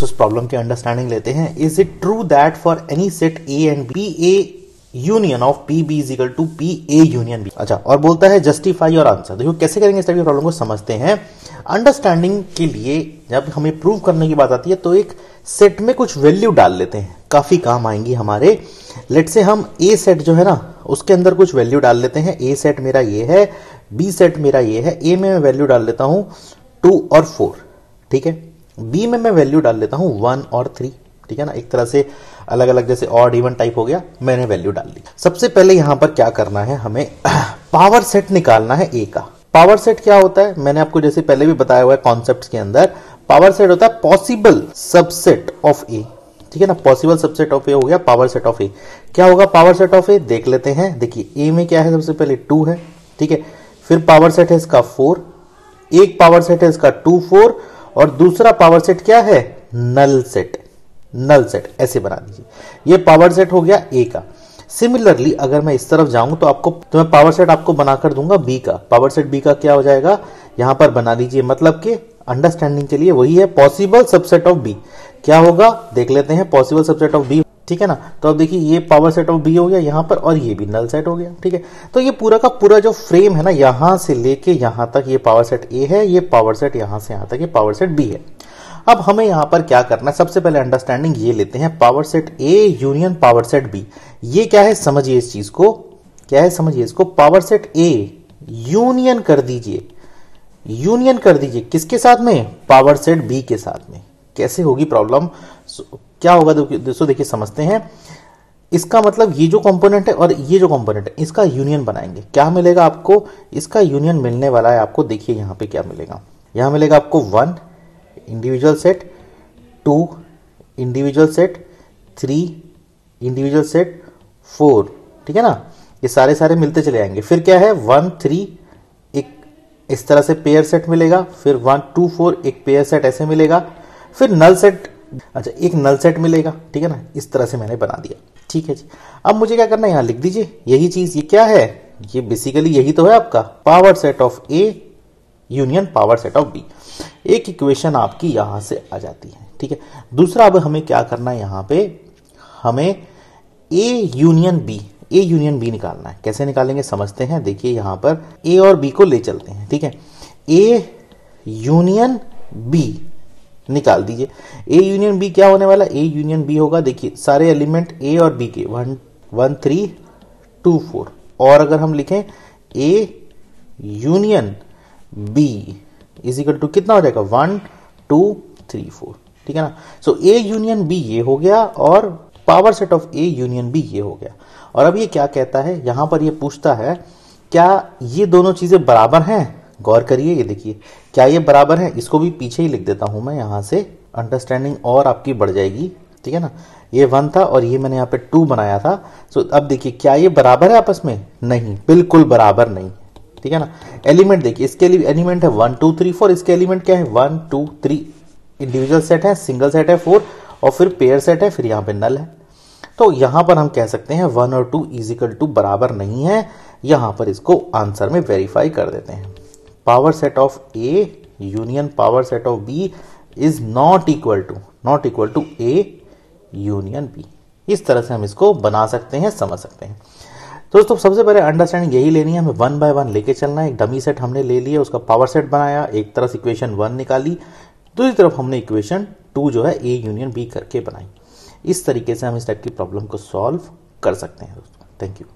बस उस प्रॉब्लम की अंडरस्टैंडिंग लेते हैं. Is it true that for any set A and B A union of P B is equal to P A union B. अच्छा, और बोलता है जस्टिफाई योर आंसर. देखो कैसे करेंगे, इस टाइप की प्रॉब्लम को समझते हैं. अंडरस्टैंडिंग के लिए जब हमें प्रूव करने की बात आती है तो एक सेट में कुछ वैल्यू डाल लेते हैं, काफी काम आएंगी हमारे. लेट से हम ए सेट जो है ना उसके अंदर कुछ वैल्यू डाल लेते हैं. ए सेट मेरा ये है, बी सेट मेरा ये है. ए में मैं वैल्यू डाल लेता हूं 2 और 4, ठीक है. बी में मैं वैल्यू डाल लेता हूं 1 और 3, ठीक है ना. एक तरह से अलग अलग जैसे ऑड इवन टाइप हो गया, मैंने वैल्यू डाल दी. सबसे पहले यहां पर क्या करना है, हमें पावर सेट निकालना है ए का. पावर सेट क्या होता है, मैंने आपको जैसे पहले भी बताया हुआ है कॉन्सेप्ट्स के अंदर. पावर सेट होता है पॉसिबल सबसेट ऑफ ए, ठीक है ना. पॉसिबल सबसेट ऑफ ए हो गया पावर सेट ऑफ ए. क्या होगा पावर सेट ऑफ ए, देख लेते हैं. देखिए ए में क्या है, सबसे पहले 2 है, ठीक है. फिर पावर सेट है इसका 4, एक पावर सेट है इसका 2 4, और दूसरा पावर सेट क्या है, नल सेट. नल सेट ऐसे बना दीजिए, ये पावर सेट हो गया ए का. सिमिलरली अगर मैं इस तरफ जाऊं तो आपको, तो मैं पावर सेट आपको बनाकर दूंगा बी का. पावर सेट बी का क्या हो जाएगा, यहां पर बना दीजिए. मतलब कि अंडरस्टैंडिंग के लिए वही है, पॉसिबल सबसेट ऑफ बी. क्या होगा देख लेते हैं, पॉसिबल सबसेट ऑफ बी, ठीक है ना. तो अब देखिए ये पावर सेट ऑफ बी हो गया यहां पर, और ये भी नल सेट हो गया, ठीक है. तो ये पूरा का पूरा जो फ्रेम है ना, यहां से लेके यहां तक, ये पावर सेट ए है, ये पावर सेट यहां से यहां तक, ये पावर सेट बी है. अब हमें यहां पर क्या करना है, सबसे पहले अंडरस्टैंडिंग ये लेते हैं, power set A union power set B. ये क्या है समझिए, इस चीज को क्या है समझिए, इसको पावर सेट ए यूनियन कर दीजिए, यूनियन कर दीजिए किसके साथ में, पावर सेट बी के साथ में. कैसे होगी प्रॉब्लम, क्या होगा दोस्तों देखिए समझते हैं. इसका मतलब ये जो कंपोनेंट है और ये जो कंपोनेंट है इसका यूनियन बनाएंगे. क्या मिलेगा आपको, इसका यूनियन मिलने वाला है आपको. देखिए यहाँ पे क्या मिलेगा, यहाँ मिलेगा आपको 1 individual set, 2 individual set, 3 individual set, 4, ठीक है ना. ये सारे सारे मिलते चले आएंगे. फिर क्या है 1 3 एक इस तरह से पेयर सेट मिलेगा, फिर 1 2 4 एक पेयर सेट ऐसे मिलेगा, फिर नल सेट. अच्छा एक नल सेट मिलेगा, ठीक है ना. इस तरह से मैंने बना दिया, ठीक है जी. अब मुझे क्या करना है, यहाँ लिख दीजिए यही चीज. ये क्या है, ये बेसिकली यही तो है आपका power set of A union power set of B. एक इक्वेशन आपकी यहां से आ जाती है, ठीक है. दूसरा अब हमें क्या करना है, यहाँ पे हमें ए यूनियन बी निकालना है. कैसे निकालेंगे समझते हैं. देखिए यहाँ पर ए और बी को ले चलते हैं, ठीक है. ए यूनियन बी निकाल दीजिए. ए यूनियन बी क्या होने वाला, ए यूनियन बी होगा. देखिए सारे एलिमेंट ए और बी के 1 1 3 2 4, और अगर हम लिखें A union B is equal to कितना हो जाएगा 1 2 3 4, ठीक है ना. सो ए यूनियन बी ये हो गया और power set of A union B ये हो गया. और अब ये क्या कहता है, यहां पर ये पूछता है क्या ये दोनों चीजें बराबर हैं. गौर करिए, ये देखिए क्या ये बराबर है. इसको भी पीछे ही लिख देता हूं मैं, यहां से अंडरस्टैंडिंग और आपकी बढ़ जाएगी, ठीक है ना. ये 1 था और ये मैंने यहाँ पे 2 बनाया था. सो अब देखिए क्या ये बराबर है आपस में, नहीं, बिल्कुल बराबर नहीं, ठीक है ना. एलिमेंट देखिए, इसके लिए एलिमेंट है 1 2 3 4, इसके एलिमेंट क्या है 1 2 3, इंडिविजुअल सेट है, सिंगल सेट है 4, और फिर पेयर सेट है, फिर यहाँ पे नल है. तो यहाँ पर हम कह सकते हैं 1 और 2 इजिकल टू बराबर नहीं है. यहाँ पर इसको आंसर में वेरीफाई कर देते हैं. Power set of A union power set of B is not equal to A union B. इस तरह से हम इसको बना सकते हैं, समझ सकते हैं. दोस्तों सबसे पहले अंडरस्टैंडिंग यही लेनी है, हमें 1 बाय 1 लेके चलना है. एक डमी सेट हमने ले लिया, उसका पावर सेट बनाया, एक तरफ इक्वेशन 1 निकाली, दूसरी तरफ हमने इक्वेशन 2 जो है ए यूनियन बी करके बनाई. इस तरीके से हम इस टाइप की प्रॉब्लम को सॉल्व कर सकते हैं दोस्तों. Thank you.